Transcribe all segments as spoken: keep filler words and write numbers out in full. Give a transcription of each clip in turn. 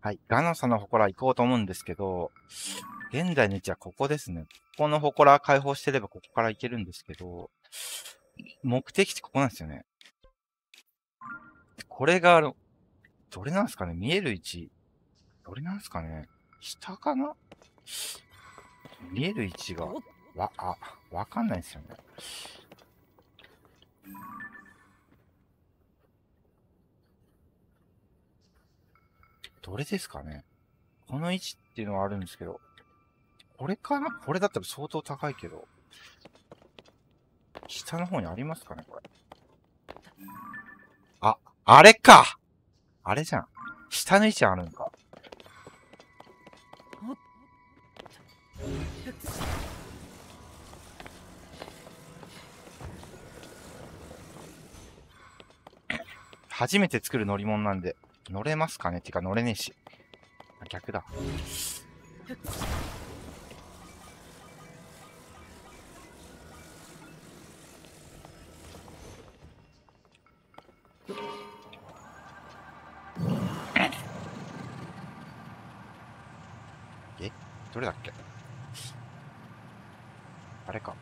はい。ガノさんの祠行こうと思うんですけど、現在の位置はここですね。ここの祠解放してればここから行けるんですけど、目的地ここなんですよね。これが、あの、どれなんですかね？見える位置。どれなんですかね？下かな？見える位置が、わ、あ、わかんないですよね。どれですかね？この位置っていうのはあるんですけど、これかな？これだったら相当高いけど、下の方にありますかね？これ。あ、あれか！あれじゃん。下の位置あるのか。初めて作る乗り物なんで、乗れますかね？てか乗れねえし。逆だ。え？どれだっけ？あれか。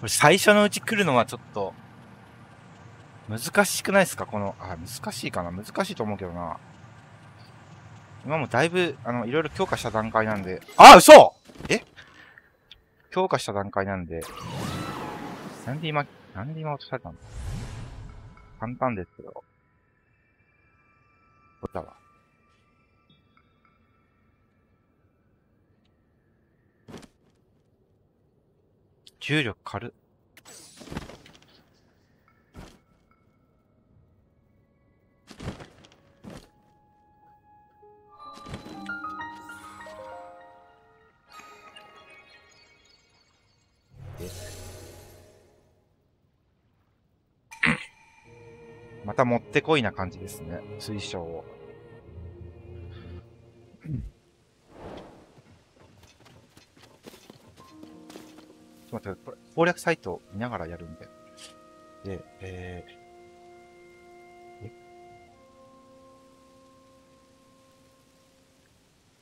これ最初のうち来るのはちょっと、難しくないですか？この、あ、難しいかな？難しいと思うけどな。今もだいぶ、あの、いろいろ強化した段階なんで。あ、嘘！え？強化した段階なんで。なんで今、なんで今落とされたの？簡単ですけど。こっちだわ。重力軽っ。またもってこいな感じですね、水晶を。ちょっと待って、これ、攻略サイト見ながらやるんで。で、えー、え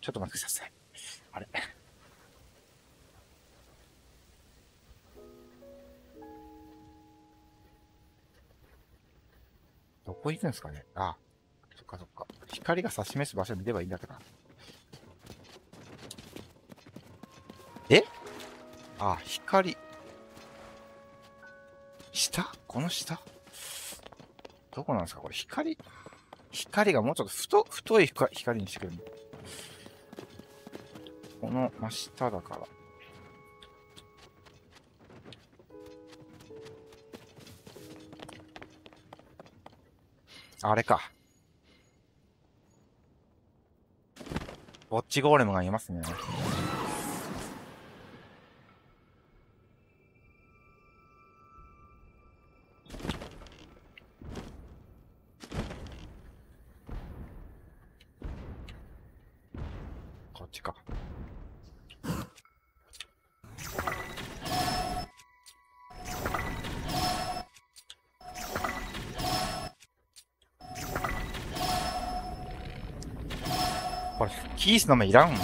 ちょっと待ってください。あれ。どこ行くんですかね？あ、そっかそっか。光が差し示す場所見ればいいんだったかな。え？あ、光。下？この下？どこなんですかこれ、光。光がもうちょっと太、太い光にしてくれる。この真下だから。あれか。ぼっちゴーレムがいますね。こっちか。これキースの目いらんな。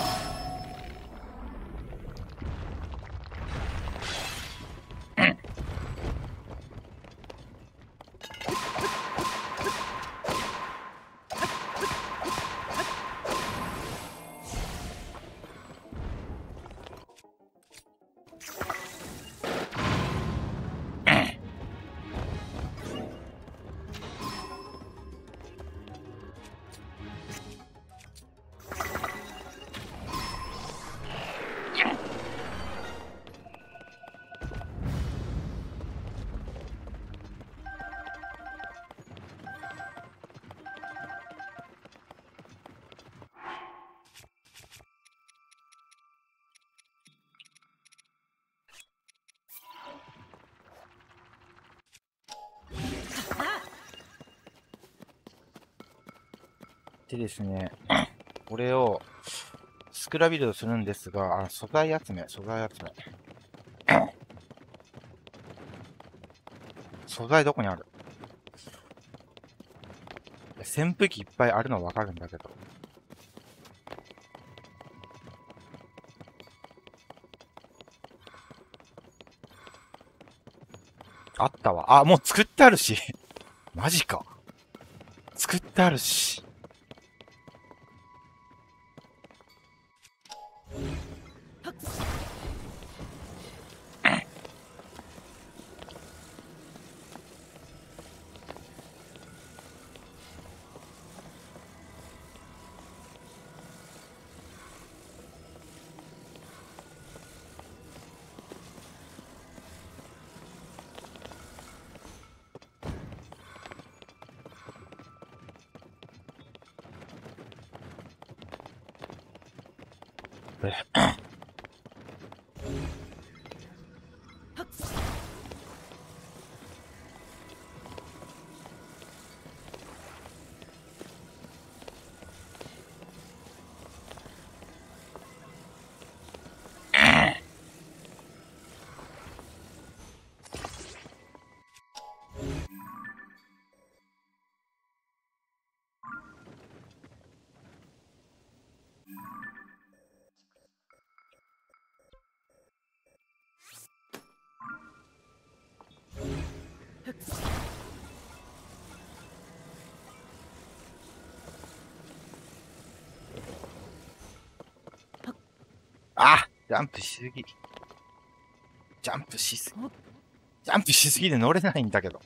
でですね、これを、桜ビルドするんですが、あ、素材集め、素材集め。素材どこにある？扇風機いっぱいあるのわかるんだけど。あったわ。あ、もう作ってあるし。マジか。作ってあるし。あ、ジャンプしすぎ。ジャンプしすぎ。ジャンプしすぎで乗れないんだけど。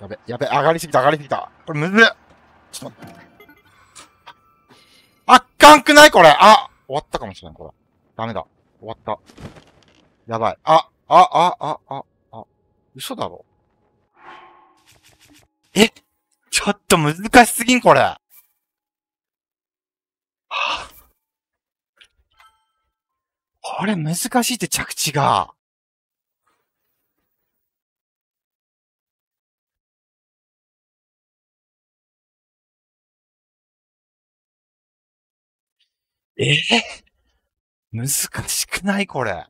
やべ、やべ、上がりすぎた、上がりすぎた。これむずっ。ちょっと待って。あっかんくないこれ。あ、終わったかもしれん、これ。ダメだ。終わった。やばい。あ、あ、あ、あ、あ、あ。嘘だろ。え、ちょっと難しすぎん、これ。はあ、これ難しいって着地が。えぇ、難しくないこれ。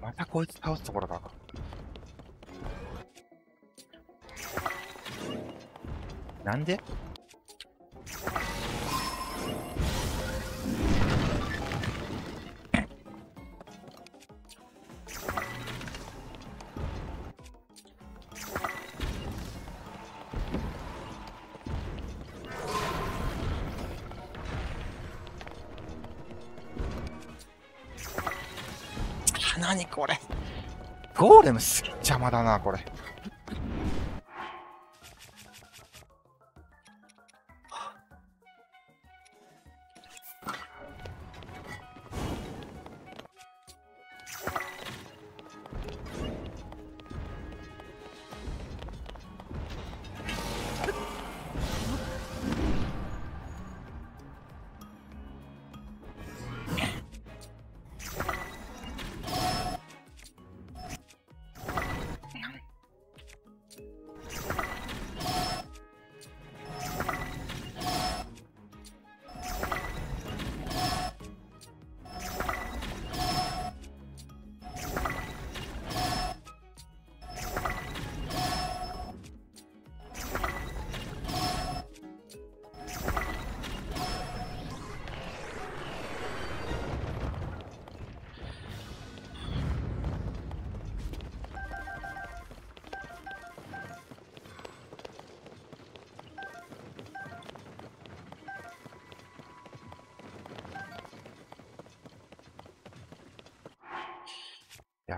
またこいつ倒すところだ。なんで？何これ、ゴーレムすげえ邪魔だなこれ。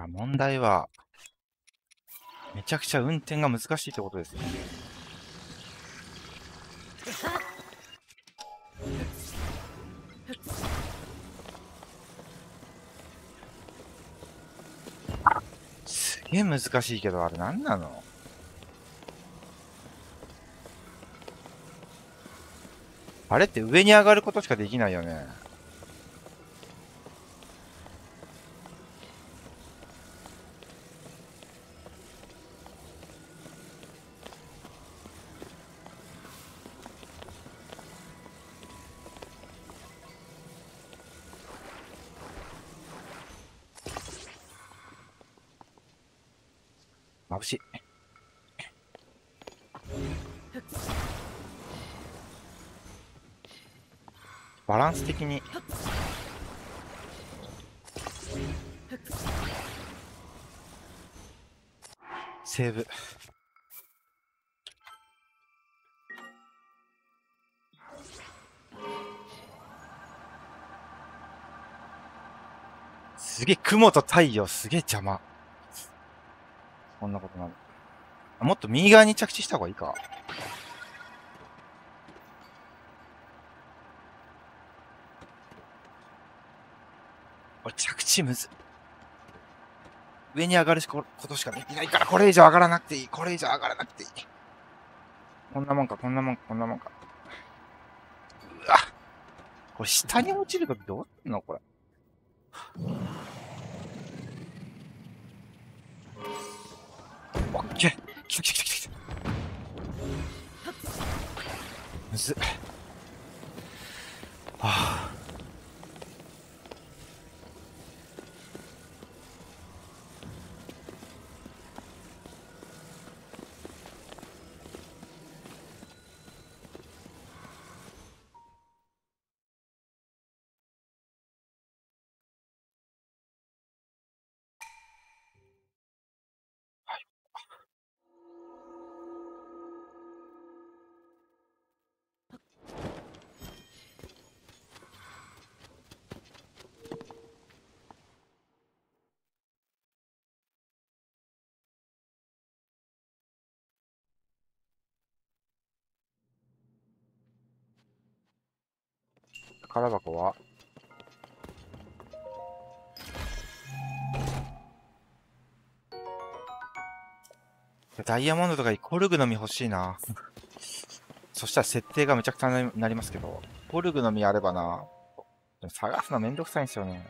問題は、めちゃくちゃ運転が難しいってことですよね。すげえ難しいけど、あれ何なの？あれって上に上がることしかできないよね。眩しい。バランス的にセーブ。すげえ雲と太陽すげえ邪魔。こんなことなる。もっと右側に着地した方がいいか。これ着地むず。上に上がることしかできないから、これ以上上がらなくていい。これ以上上がらなくていい。こんなもんか、こんなもんか、こんなもんか。うわ。これ下に落ちるときどうすんのこれ。オッケー、来た来た来た来た。むずっ。はあ。宝箱はダイヤモンドとかイコルグの実欲しいな。そしたら設定がめちゃくちゃになりますけど、イコルグの実あればな。でも探すのめんどくさいんですよね。